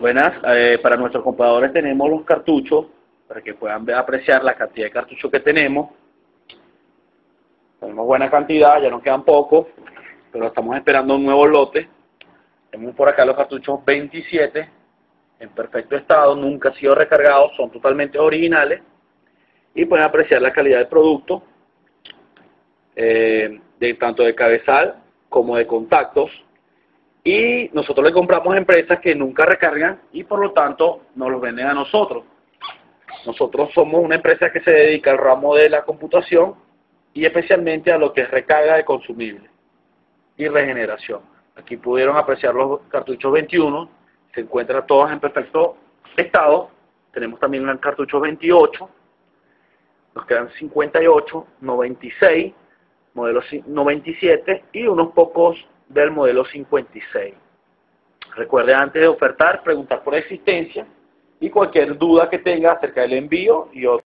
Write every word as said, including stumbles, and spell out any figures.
Buenas, eh, para nuestros compradores tenemos los cartuchos, para que puedan apreciar la cantidad de cartuchos que tenemos. Tenemos buena cantidad, ya nos quedan pocos, pero estamos esperando un nuevo lote. Tenemos por acá los cartuchos veintisiete, en perfecto estado, nunca han sido recargados, son totalmente originales. Y pueden apreciar la calidad del producto, eh, de, tanto de cabezal como de contactos. Y nosotros le compramos a empresas que nunca recargan y por lo tanto nos los venden a nosotros. Nosotros somos una empresa que se dedica al ramo de la computación y especialmente a lo que es recarga de consumibles y regeneración. Aquí pudieron apreciar los cartuchos veintiuno, se encuentran todos en perfecto estado. Tenemos también el cartucho veintiocho, nos quedan cincuenta y ocho, noventa y seis, modelo noventa y siete y unos pocos del modelo cincuenta y seis. Recuerde antes de ofertar, preguntar por existencia y cualquier duda que tenga acerca del envío y otros.